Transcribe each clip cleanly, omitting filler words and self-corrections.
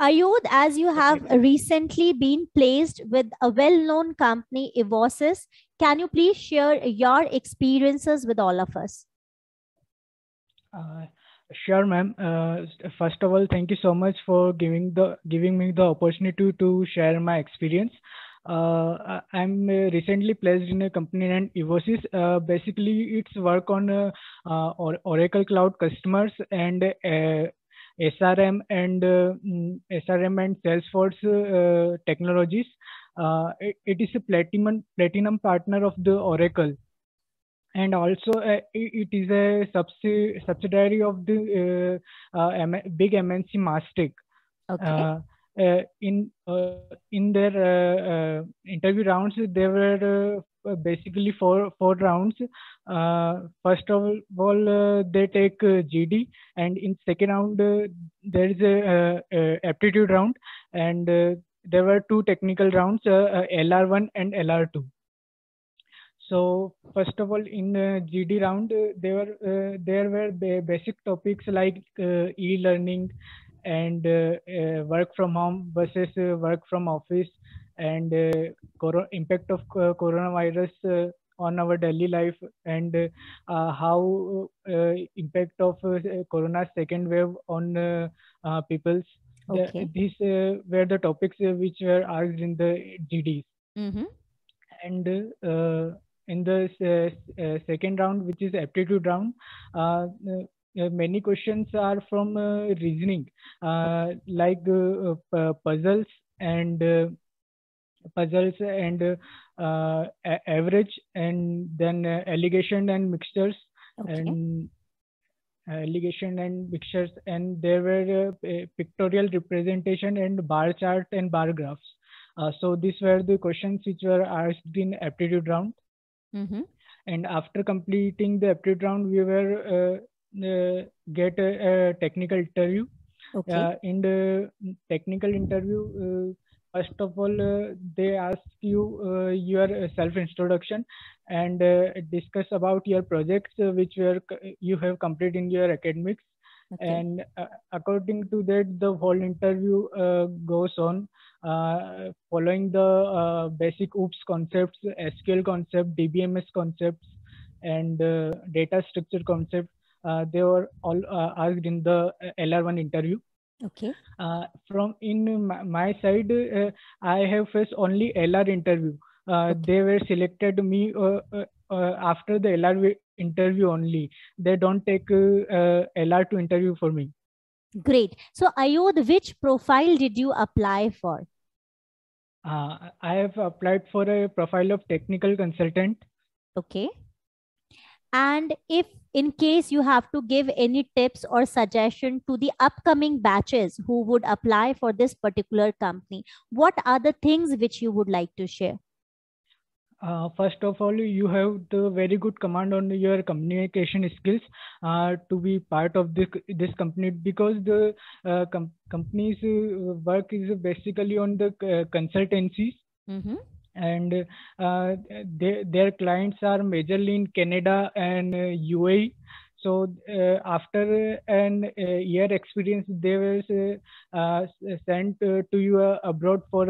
Ayodh, as you have recently been placed with a well-known company, Evosys, can you please share your experiences with all of us? Sure, ma'am. First of all, thank you so much for giving me the opportunity to share my experience. I'm recently placed in a company named Evosys. Basically, it's work on Oracle Cloud customers and SRM and Salesforce technologies. It is a platinum partner of the Oracle, and also it is a subsidiary of the big MNC Mastic. Okay. In their interview rounds, there were basically four rounds. First of all, they take GD, and in second round there is a aptitude round, and there were two technical rounds, LR1 and LR2. So first of all, in GD round, there were basic topics like e-learning and work from home versus work from office, and impact of coronavirus on our daily life, and how impact of corona's second wave on people's. Okay. These were the topics which were asked in the GD. Mm-hmm. And in the second round, which is aptitude round, many questions are from reasoning, like puzzles and average, and then allegation and mixtures. Okay. And allegation and mixtures, and there were pictorial representation and bar chart and bar graphs. So these were the questions which were asked in aptitude round. Mm-hmm. And after completing the aptitude round, we were get a technical interview. Okay. In the technical interview, first of all, they ask you your self-introduction and discuss about your projects which you have completed in your academics. Okay. And according to that, the whole interview goes on, following the basic OOPS concepts, SQL concept, DBMS concepts, and data structure concept. They were all asked in the LR1 interview. Okay. From in my side, I have faced only LR interview. Okay. They were selected me after the LR interview only. They don't take LR2 interview for me. Great. So Ayodh, which profile did you apply for? I have applied for a profile of technical consultant. Okay. And if in case you have to give any tips or suggestion to the upcoming batches who would apply for this particular company, what are the things which you would like to share? First of all, you have the very good command on your communication skills to be part of this company, because the company's work is basically on the consultancies. Mm-hmm. And their clients are majorly in Canada and UAE. So after an year experience, they were sent to you abroad for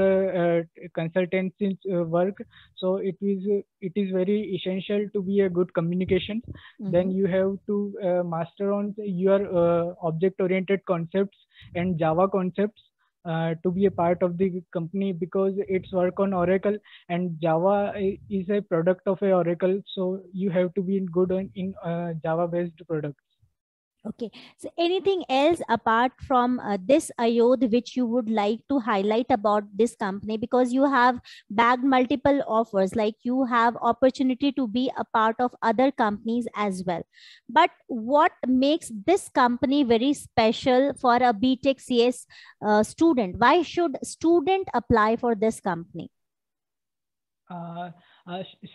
consultancy work. So it is very essential to be a good communication. Mm-hmm. Then you have to master on your object-oriented concepts and Java concepts. To be a part of the company, because it's work on Oracle, and Java is a product of a Oracle, so you have to be good in Java-based products. Okay. So anything else apart from this, Ayodh, which you would like to highlight about this company? Because you have bagged multiple offers, like you have opportunity to be a part of other companies as well. But what makes this company very special for a BTech CS student? Why should student apply for this company?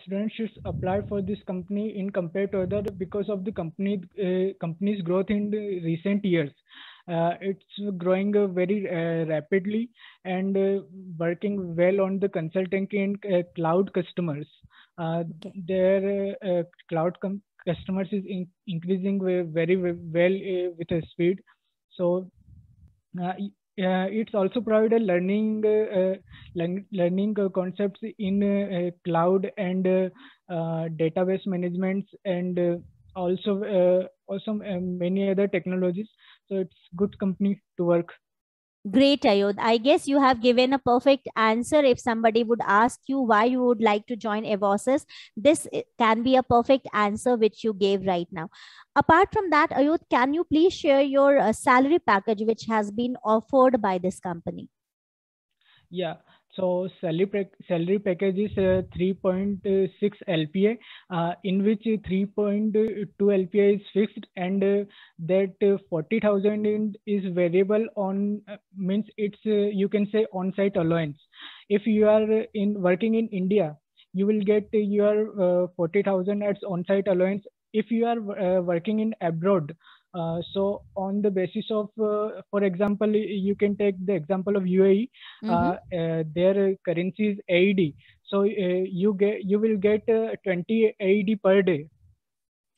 Students should apply for this company in compared to other, because of the company's growth in the recent years. It's growing very rapidly and working well on the consultancy and cloud customers. Okay. Their cloud customers is increasing very well with a speed. So It's also provided learning concepts in cloud and database managements, and also many other technologies. So it's good company to work. Great, Ayodh. I guess you have given a perfect answer. If somebody would ask you why you would like to join Evosys, this can be a perfect answer which you gave right now. Apart from that, Ayodh, can you please share your salary package which has been offered by this company? Yeah. So salary package is 3.6 LPA, in which 3.2 LPA is fixed, and that 40,000 is variable on means it's you can say on-site allowance. If you are working in India, you will get your 40,000 as on-site allowance. If you are working in abroad, so on the basis of, for example, you can take the example of UAE. Mm-hmm. Their currency is AED. So you will get 20 AED per day.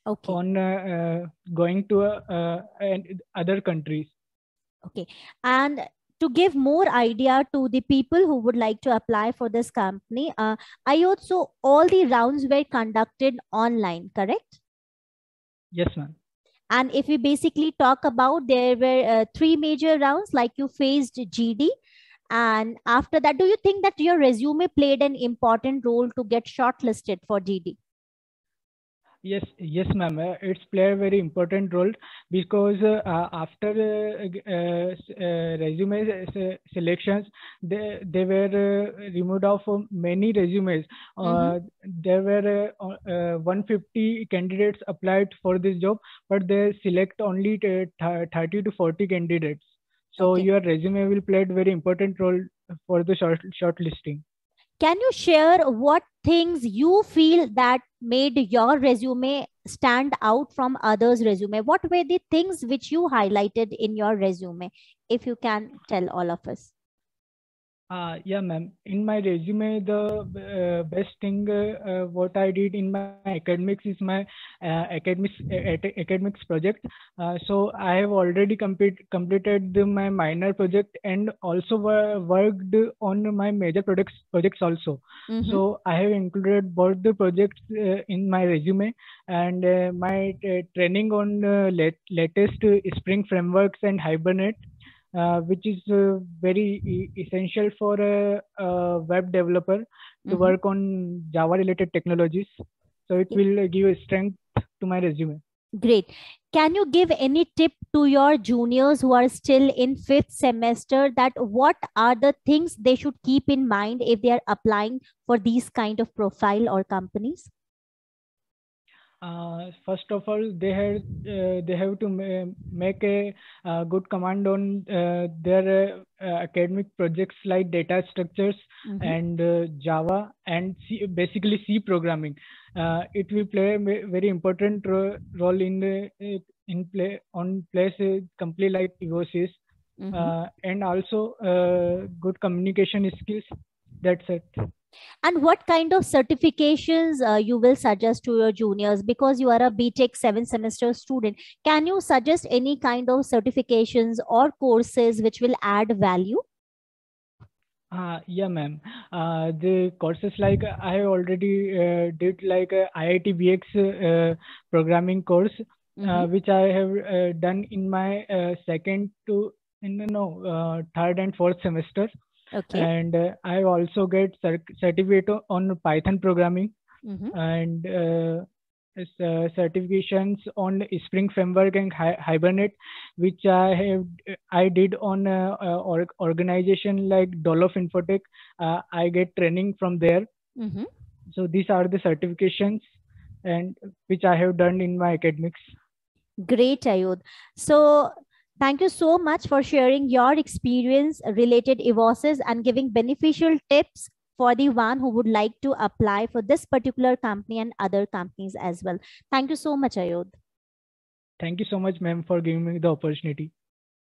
Okay. On going to other countries. Okay, and to give more idea to the people who would like to apply for this company, Ayodh, so all the rounds were conducted online, correct? Yes, ma'am. And if we basically talk about, there were three major rounds, like you faced GD. And after that, do you think that your resume played an important role to get shortlisted for GD? Yes, yes, ma'am. It's played a very important role, because after resume selections, they were removed off many resumes. There were 150 candidates applied for this job, but they select only 30 to 40 candidates. So okay. Your resume will play a very important role for the shortlisting. Can you share what things you feel that made your resume stand out from others' resume? What were the things which you highlighted in your resume, if you can tell all of us? Yeah, ma'am. In my resume, the best thing what I did in my academics is my academics project. So I have already completed my minor project, and also worked on my major projects also. Mm-hmm. So I have included both the projects in my resume, and my training on latest Spring Frameworks and Hibernate. Which is very essential for a web developer to work on Java related technologies. So it will give a strength to my resume. Great. Can you give any tip to your juniors who are still in 5th semester, that what are the things they should keep in mind if they are applying for these kind of profile or companies? First of all, they have to make a good command on their academic projects like data structures and Java and basically C programming. It will play a very important role in company like Evosys, and also good communication skills. That's it. And what kind of certifications you will suggest to your juniors? Because you are a BTech 7th semester student, can you suggest any kind of certifications or courses which will add value? Yeah, ma'am. The courses like I already did, like IITBX programming course, which I have done in my third and fourth semester. Okay. And I also get certificate on Python programming, and certifications on Spring Framework and Hibernate, which I did on organization like Doll of Infotech. I get training from there. So these are the certifications and which I have done in my academics. Great, Ayodh. So thank you so much for sharing your experience related Evosys and giving beneficial tips for the one who would like to apply for this particular company and other companies as well. Thank you so much, Ayodh. Thank you so much, ma'am, for giving me the opportunity.